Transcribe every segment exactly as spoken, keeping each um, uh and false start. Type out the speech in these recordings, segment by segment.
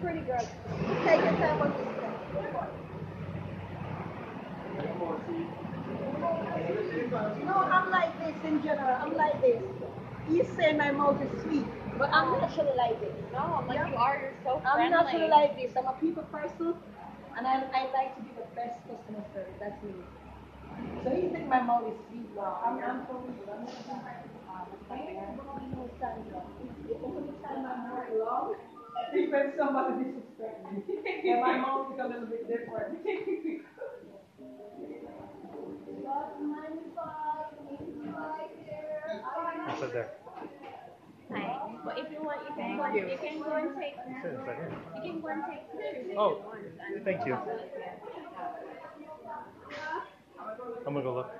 pretty girl. Take your time on this one. No, I'm like this in general. I'm like this. You say my mouth is sweet, but I'm naturally like this. No, I'm like yeah. You are. You're so friendly. I'm naturally like this. I'm a people person, and I I like to be the best customer service. That's me. So you think my mouth is sweet? Wow. I'm yeah. not so good. I'm not long. When somebody disrespects me, yeah, my mouth is a little bit different. I said there. Hi. But if you want, you can, go, you. You can go and take. You can go and take pictures. Oh, thank you. I'm gonna go look.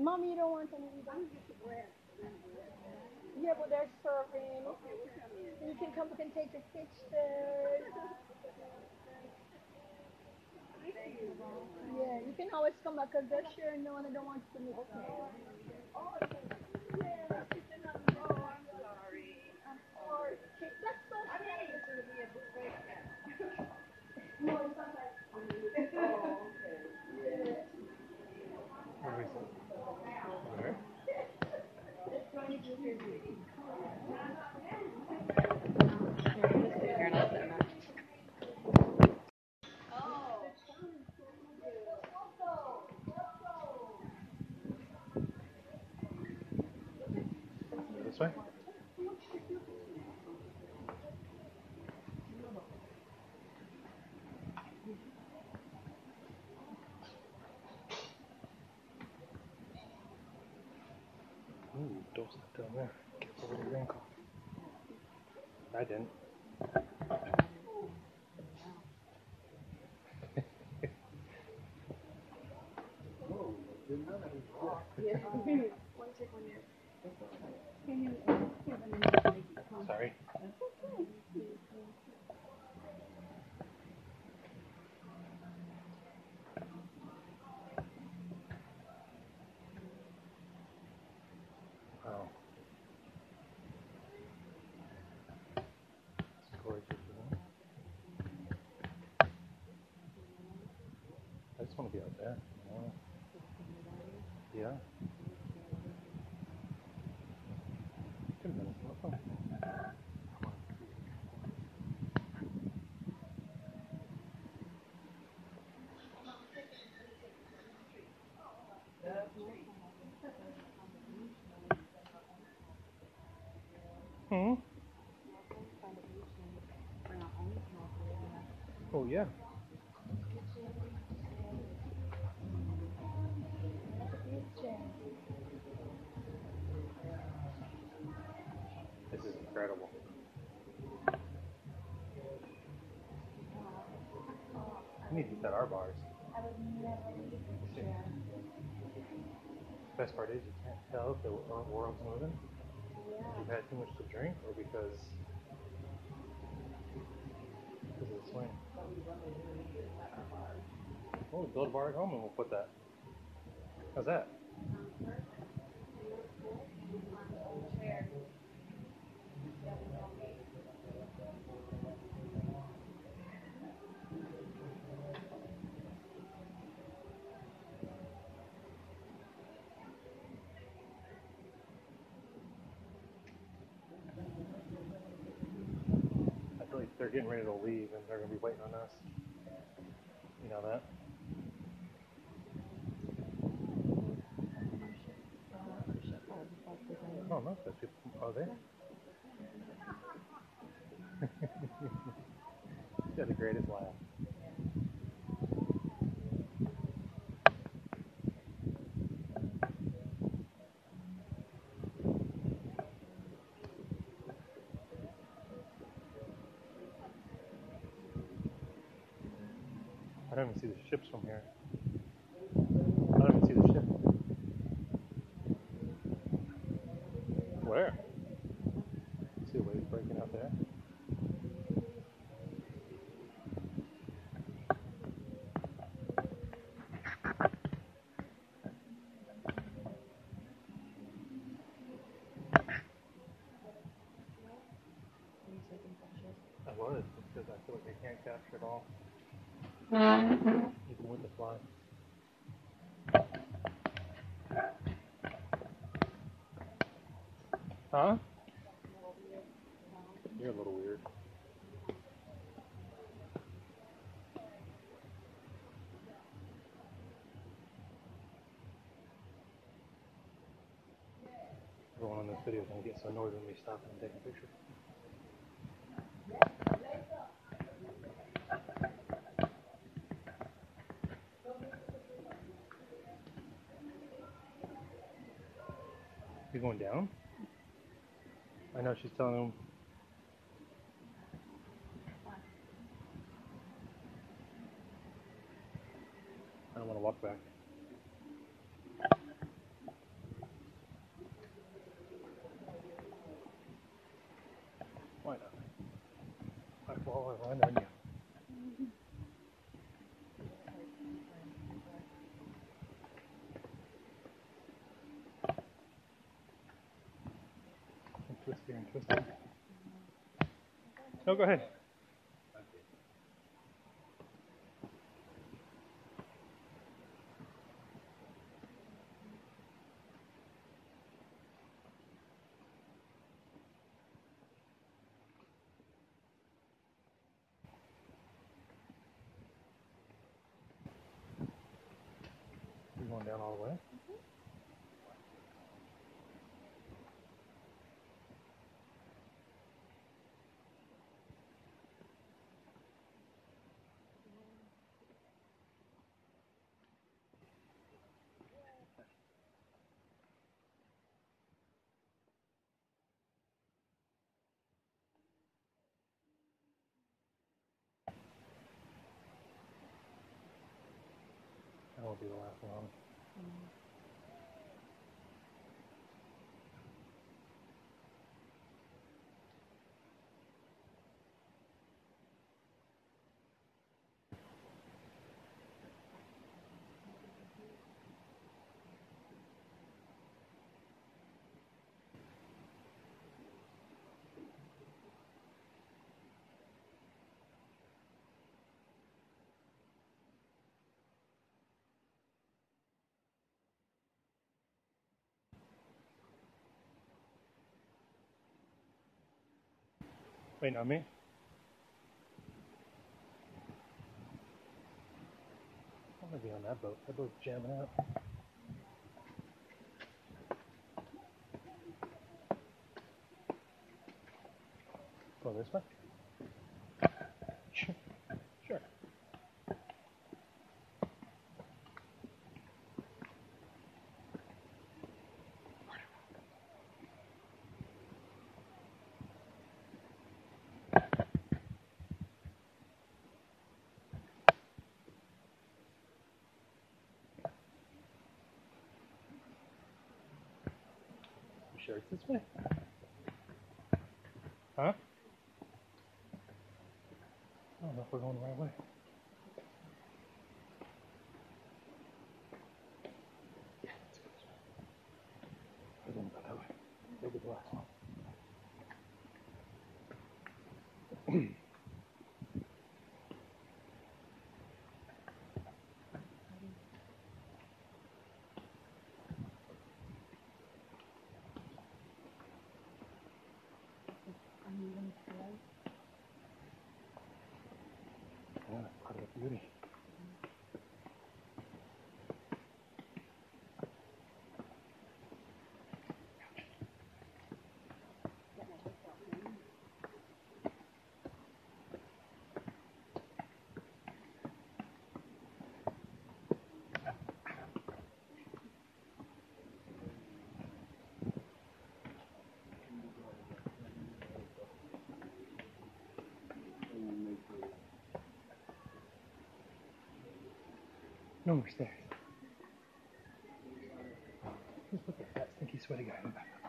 Mommy, you don't want any either? Yeah, but they're serving. Okay, we come in. You can come, you can take your pictures. Yeah, you can always come back because they're sure no one I don't want to meet. Okay. Oh, okay. Yeah, she did not know. I'm sorry. I'm sorry. That's so funny. I mean, it's going to be a buffet. No, it's not like. Oh, okay. Yeah. What do we say? This way? Ooh, door's not down there. Get over the wrinkle. I didn't. Oh, didn't know that was yeah. One take one there. Sorry. Wow. It's gorgeous, isn't it? I just want to be out there. Yeah. Yeah. Hmm? Oh, yeah. incredible. We need to get that our bars. I would never leave the chair. The best part is you can't tell if the world's moving. Yeah. You've had too much to drink, or because because of the swing. We'll build a bar at home and we'll put that. How's that? They're getting ready to leave and they're going to be waiting on us. You know that? Oh, no, those people are there. She had the greatest laugh. I don't even see the ships from here. I don't even see the ship. Where? See the waves breaking out there? I was, because I feel like they can't capture it all. Even with the fly. Huh? You're a little weird. Everyone on this video is going to get so annoyed when we stop and take a picture. You're going down? I know she's telling him. I don't want to walk back. Why not? I fall and run on you. Interesting. No, go ahead. You're going down all the way? That won't be the last one. Mm-hmm. Wait, not me? I'm gonna be on that boat. That boat's jamming out. Go this way? Sure. Sure. shirts this way. Huh? I don't know if we're going the right way. Yeah, let's go this way. We're going to go that way. Look at the last one. Beauty. No more stairs. Just look at that stinky, sweaty guy in the back of the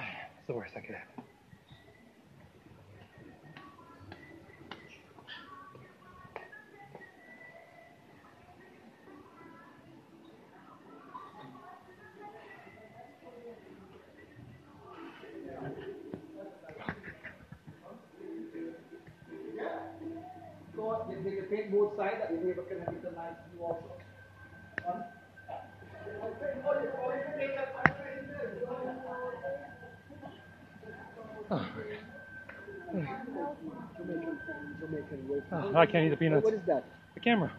house. It's the worst that could happen. They can paint both sides, that way we can have it a nice view also. One. Oh. Oh, I can't eat the peanuts. What is that? The camera.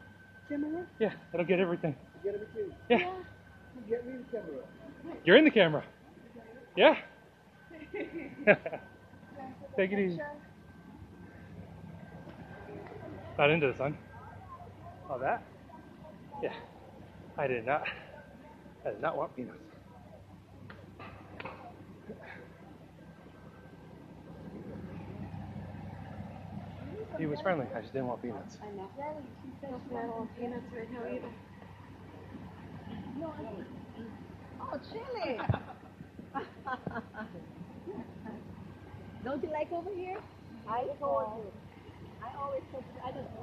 Camera? Yeah, that'll get everything. You get everything? Yeah. You get me in the camera. You're in the camera. Yeah. Take it easy. Not into the sun. Oh, that? Yeah. I did not. I did not want peanuts. He was friendly. I just didn't want peanuts. I know. I don't want peanuts right now either. No, I don't. Oh, chili! Don't you like over here? I told you. I always told you. I don't know.